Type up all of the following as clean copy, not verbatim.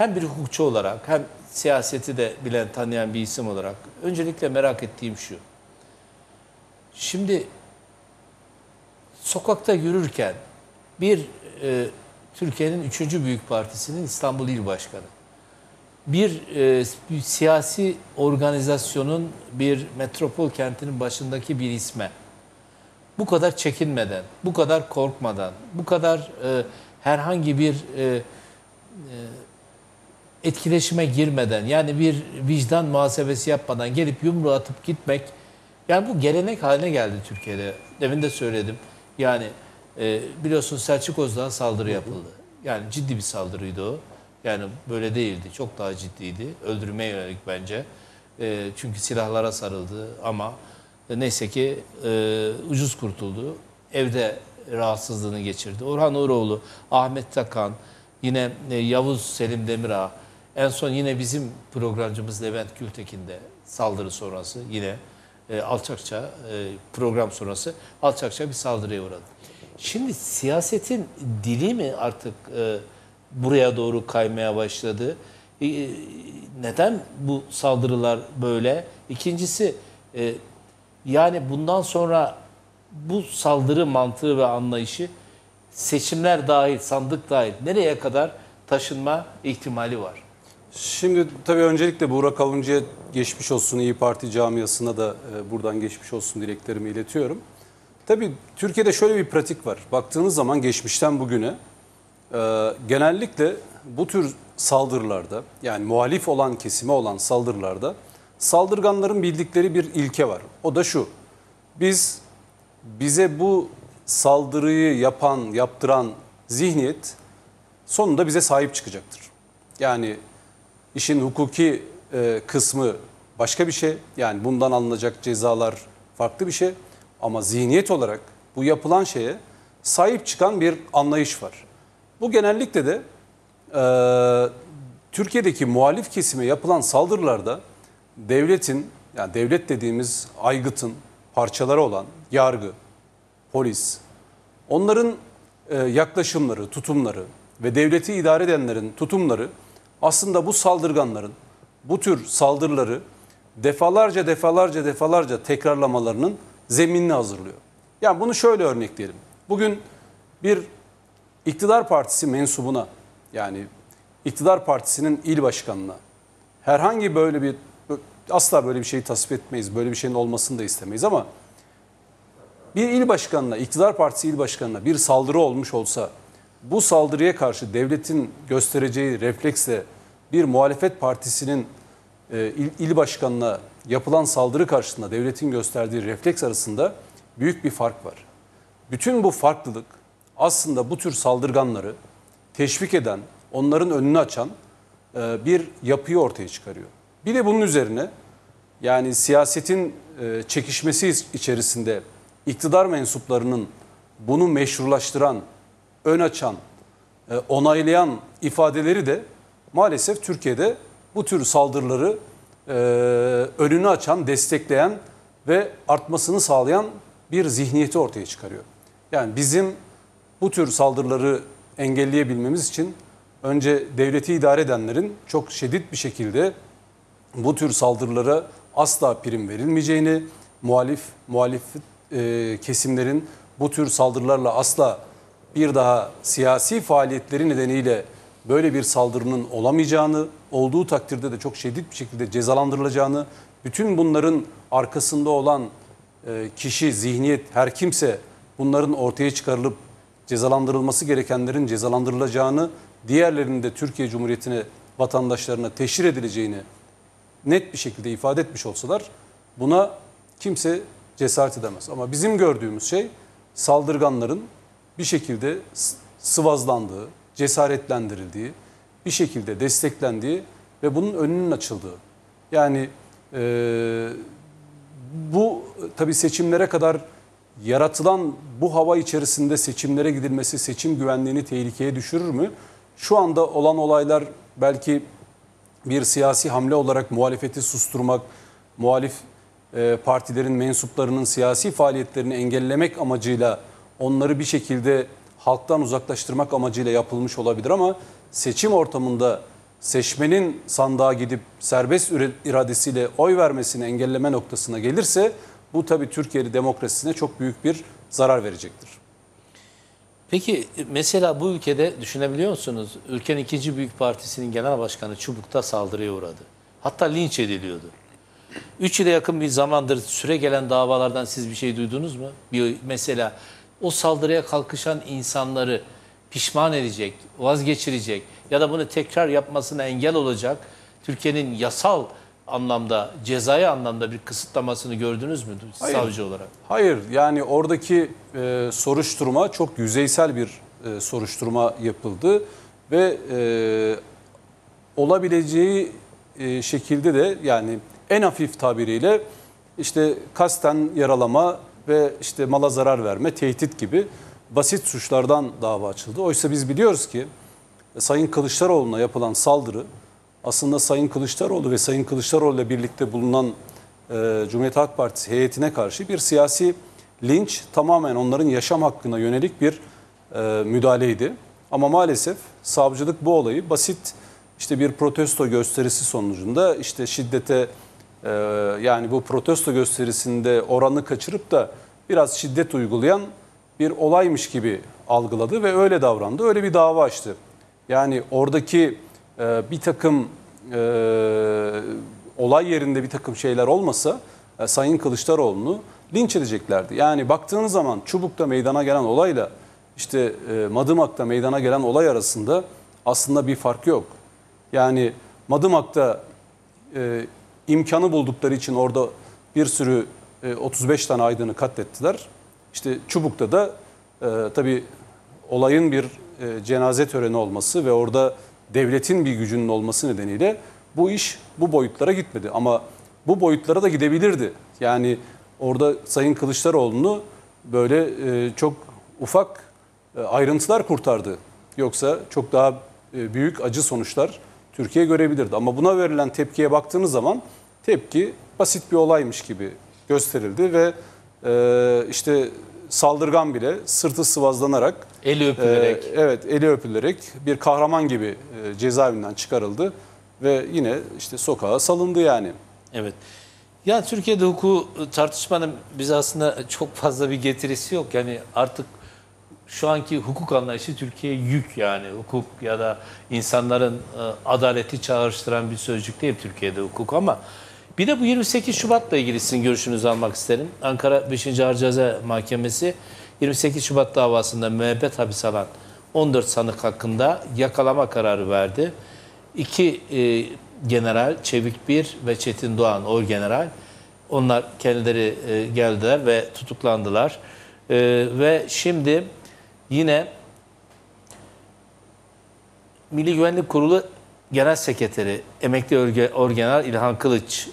hem bir hukukçu olarak hem siyaseti de bilen, tanıyan bir isim olarak öncelikle merak ettiğim şu. Şimdi sokakta yürürken bir Türkiye'nin 3. Büyük Partisi'nin İstanbul İl Başkanı, bir siyasi organizasyonun, bir metropol kentinin başındaki bir isme bu kadar çekinmeden, bu kadar korkmadan, bu kadar herhangi bir etkileşime girmeden, yani bir vicdan muhasebesi yapmadan gelip yumruğu atıp gitmek, yani bu gelenek haline geldi Türkiye'de. Demin de söyledim. Yani biliyorsun Selçuk Özdağ'a saldırı yapıldı. Yani ciddi bir saldırıydı o. Yani böyle değildi. Çok daha ciddiydi. Öldürmeye yönelik bence. Çünkü silahlara sarıldı ama neyse ki ucuz kurtuldu. Evde rahatsızlığını geçirdi. Orhan Uğuroğlu, Ahmet Takan, yine Yavuz Selim Demirağ, en son yine bizim programcımız Levent Gültekin'de saldırı sonrası yine alçakça, program sonrası alçakça bir saldırıya uğradı. Şimdi siyasetin dili mi artık buraya doğru kaymaya başladı? Neden bu saldırılar böyle? İkincisi, yani bundan sonra bu saldırı mantığı ve anlayışı seçimler dahil, sandık dahil nereye kadar taşınma ihtimali var? Şimdi tabii öncelikle Bora Kavuncu'ya geçmiş olsun, İYİ Parti camiasına da buradan geçmiş olsun dileklerimi iletiyorum. Tabii Türkiye'de şöyle bir pratik var. Baktığınız zaman geçmişten bugüne genellikle bu tür saldırılarda, yani muhalif olan kesime olan saldırılarda saldırganların bildikleri bir ilke var. O da şu: bize bu saldırıyı yaptıran zihniyet sonunda bize sahip çıkacaktır. Yani işin hukuki kısmı başka bir şey. Yani bundan alınacak cezalar farklı bir şey. Ama zihniyet olarak bu yapılan şeye sahip çıkan bir anlayış var. Bu genellikle de Türkiye'deki muhalif kesime yapılan saldırılarda devletin, yani devlet dediğimiz aygıtın parçaları olan yargı, polis, onların yaklaşımları, tutumları ve devleti idare edenlerin tutumları aslında bu saldırganların bu tür saldırıları defalarca tekrarlamalarının zeminini hazırlıyor. Yani bunu şöyle örnekleyelim. Bugün bir iktidar partisi mensubuna, yani iktidar partisinin il başkanına herhangi böyle bir, asla böyle bir şeyi tasvip etmeyiz. Böyle bir şeyin olmasını da istemeyiz ama bir il başkanına, iktidar partisi il başkanına bir saldırı olmuş olsa bu saldırıya karşı devletin göstereceği refleksle bir muhalefet partisinin il başkanına yapılan saldırı karşısında devletin gösterdiği refleks arasında büyük bir fark var. Bütün bu farklılık aslında bu tür saldırganları teşvik eden, onların önünü açan bir yapıyı ortaya çıkarıyor. Bir de bunun üzerine, yani siyasetin çekişmesi içerisinde iktidar mensuplarının bunu meşrulaştıran, ön açan, onaylayan ifadeleri de maalesef Türkiye'de bu tür saldırıları önünü açan, destekleyen ve artmasını sağlayan bir zihniyeti ortaya çıkarıyor. Yani bizim bu tür saldırıları engelleyebilmemiz için önce devleti idare edenlerin çok şiddet bir şekilde bu tür saldırılara asla prim verilmeyeceğini, muhalif kesimlerin bu tür saldırılarla asla bir daha siyasi faaliyetleri nedeniyle böyle bir saldırının olamayacağını, olduğu takdirde de çok şiddet bir şekilde cezalandırılacağını, bütün bunların arkasında olan kişi, zihniyet, her kimse bunların ortaya çıkarılıp cezalandırılması gerekenlerin cezalandırılacağını, diğerlerinin de Türkiye Cumhuriyeti'ne, vatandaşlarına teşhir edileceğini net bir şekilde ifade etmiş olsalar buna kimse cesaret edemez. Ama bizim gördüğümüz şey saldırganların bir şekilde sıvazlandığı, cesaretlendirildiği, bir şekilde desteklendiği ve bunun önünün açıldığı. Yani bu tabii seçimlere kadar yaratılan bu hava içerisinde seçimlere gidilmesi seçim güvenliğini tehlikeye düşürür mü? Şu anda olan olaylar belki bir siyasi hamle olarak muhalefeti susturmak, muhalif partilerin mensuplarının siyasi faaliyetlerini engellemek amacıyla, onları bir şekilde halktan uzaklaştırmak amacıyla yapılmış olabilir ama seçim ortamında seçmenin sandığa gidip serbest iradesiyle oy vermesini engelleme noktasına gelirse bu tabii Türkiye'li demokrasisine çok büyük bir zarar verecektir. Peki mesela bu ülkede düşünebiliyor musunuz? Ülkenin ikinci büyük partisinin genel başkanı Çubuk'ta saldırıya uğradı. Hatta linç ediliyordu. 3 yıla yakın bir zamandır süre gelen davalardan siz bir şey duydunuz mu? Mesela o saldırıya kalkışan insanları pişman edecek, vazgeçirecek ya da bunu tekrar yapmasına engel olacak Türkiye'nin yasal anlamda, cezai anlamda bir kısıtlamasını gördünüz mü savcı olarak? Hayır, yani oradaki soruşturma çok yüzeysel bir soruşturma yapıldı ve olabileceği şekilde de, yani en hafif tabiriyle işte kasten yaralama ve işte mala zarar verme, tehdit gibi basit suçlardan dava açıldı. Oysa biz biliyoruz ki Sayın Kılıçdaroğlu'na yapılan saldırı aslında Sayın Kılıçdaroğlu ve Sayın Kılıçdaroğlu ile birlikte bulunan Cumhuriyet Halk Partisi heyetine karşı bir siyasi linç, tamamen onların yaşam hakkına yönelik bir müdahaleydi. Ama maalesef savcılık bu olayı basit işte bir protesto gösterisi sonucunda işte şiddete, yani bu protesto gösterisinde oranı kaçırıp da biraz şiddet uygulayan bir olaymış gibi algıladı ve öyle davrandı. Öyle bir dava açtı. Yani oradaki bir takım olay yerinde bir takım şeyler olmasa Sayın Kılıçdaroğlu'nu linç edeceklerdi. Yani baktığınız zaman Çubuk'ta meydana gelen olayla işte Madımak'ta meydana gelen olay arasında aslında bir fark yok. Yani Madımak'ta imkanı buldukları için orada bir sürü 35 tane aydını katlettiler. İşte Çubuk'ta da tabii olayın bir cenaze töreni olması ve orada devletin bir gücünün olması nedeniyle bu iş bu boyutlara gitmedi. Ama bu boyutlara da gidebilirdi. Yani orada Sayın Kılıçdaroğlu'nu böyle çok ufak ayrıntılar kurtardı. Yoksa çok daha büyük acı sonuçlar Türkiye görebilirdi. Ama buna verilen tepkiye baktığınız zaman tepki basit bir olaymış gibi gösterildi ve işte saldırgan bile sırtı sıvazlanarak, eli öpülerek, eli öpülerek bir kahraman gibi cezaevinden çıkarıldı ve yine işte sokağa salındı yani. Evet. Yani Türkiye'de hukuku tartışmanın bize aslında çok fazla bir getirisi yok. Yani artık şu anki hukuk anlayışı Türkiye'ye yük yani. Hukuk ya da insanların adaleti çağrıştıran bir sözcük değil Türkiye'de hukuk ama bir de bu 28 Şubat'la ilgili sizin görüşünüzü almak isterim. Ankara 5. Ağır Ceza Mahkemesi 28 Şubat davasında müebbet hapis alan 14 sanık hakkında yakalama kararı verdi. İki general, Çevik Bir ve Çetin Doğan, orgeneral, onlar kendileri geldiler ve tutuklandılar. Ve şimdi yine Milli Güvenlik Kurulu Genel Sekreteri, emekli orgeneral İlhan Kılıç,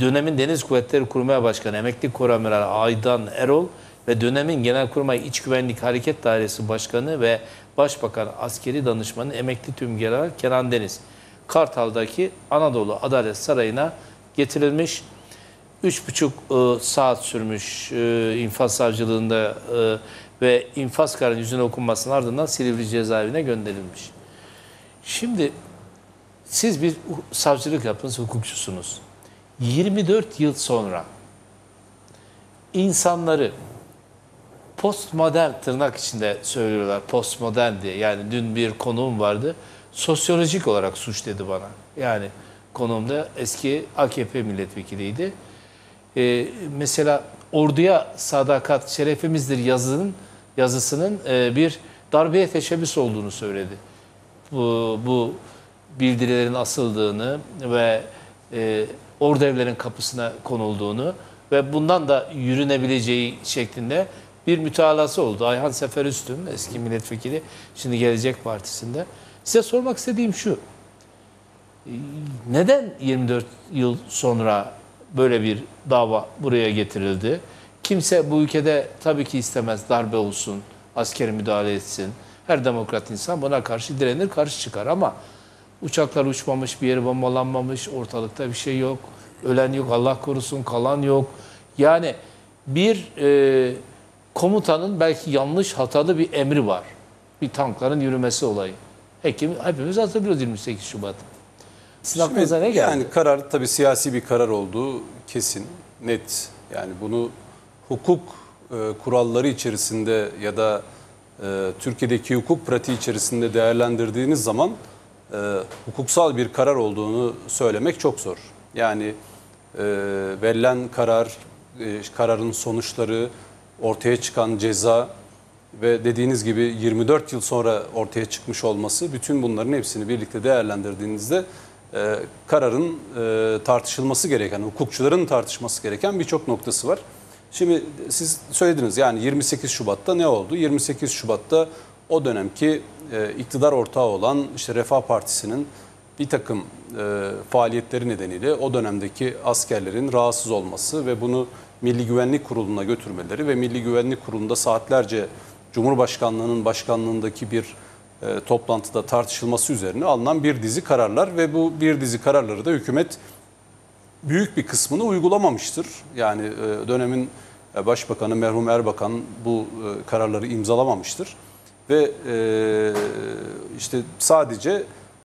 dönemin Deniz Kuvvetleri Kurmay Başkanı emekli Kore Aydın Aydan Erol ve dönemin Genelkurmay İç Güvenlik Hareket Dairesi Başkanı ve Başbakan Askeri Danışmanı emekli Tümgeneral Kenan Deniz, Kartal'daki Anadolu Adalet Sarayı'na getirilmiş. 3,5 saat sürmüş infaz savcılığında ve infaz kararının yüzüne okunmasının ardından Silivri cezaevine gönderilmiş. Şimdi siz bir savcılık yaptınız, hukukçusunuz. 24 yıl sonra insanları postmodern, tırnak içinde söylüyorlar postmodern diye. Yani dün bir konuğum vardı, sosyolojik olarak suç dedi bana. Yani konuğumda eski AKP milletvekiliydi. Mesela orduya sadakat şerefimizdir yazısının bir darbeye teşebbüs olduğunu söyledi. Bu bildirilerin asıldığını ve ordu evlerin kapısına konulduğunu ve bundan da yürünebileceği şeklinde bir mütalası oldu. Ayhan Sefer eski milletvekili, şimdi Gelecek Partisi'nde. Size sormak istediğim şu: neden 24 yıl sonra böyle bir dava buraya getirildi? Kimse bu ülkede tabii ki istemez darbe olsun, askeri müdahale etsin. Her demokrat insan buna karşı direnir, karşı çıkar ama uçaklar uçmamış, bir yeri bombalanmamış, ortalıkta bir şey yok, ölen yok, Allah korusun, kalan yok. Yani bir komutanın belki yanlış, hatalı bir emri var. Bir tankların yürümesi olayı. Hepimiz hatırlıyoruz 28 Şubat. Aklınıza ne geldi? Yani karar tabii siyasi bir karar olduğu kesin, net. Yani bunu hukuk kuralları içerisinde ya da Türkiye'deki hukuk pratiği içerisinde değerlendirdiğiniz zaman hukuksal bir karar olduğunu söylemek çok zor. Yani verilen karar, kararın sonuçları, ortaya çıkan ceza ve dediğiniz gibi 24 yıl sonra ortaya çıkmış olması, bütün bunların hepsini birlikte değerlendirdiğinizde kararın tartışılması gereken, hukukçuların tartışması gereken birçok noktası var. Şimdi siz söylediniz, yani 28 Şubat'ta ne oldu? 28 Şubat'ta o dönemki iktidar ortağı olan işte Refah Partisi'nin bir takım faaliyetleri nedeniyle o dönemdeki askerlerin rahatsız olması ve bunu Milli Güvenlik Kurulu'na götürmeleri ve Milli Güvenlik Kurulu'nda saatlerce Cumhurbaşkanlığı'nın başkanlığındaki bir toplantıda tartışılması üzerine alınan bir dizi kararlar ve bu bir dizi kararları da hükümet büyük bir kısmını uygulamamıştır. Yani dönemin başbakanı merhum Erbakan bu kararları imzalamamıştır ve işte sadece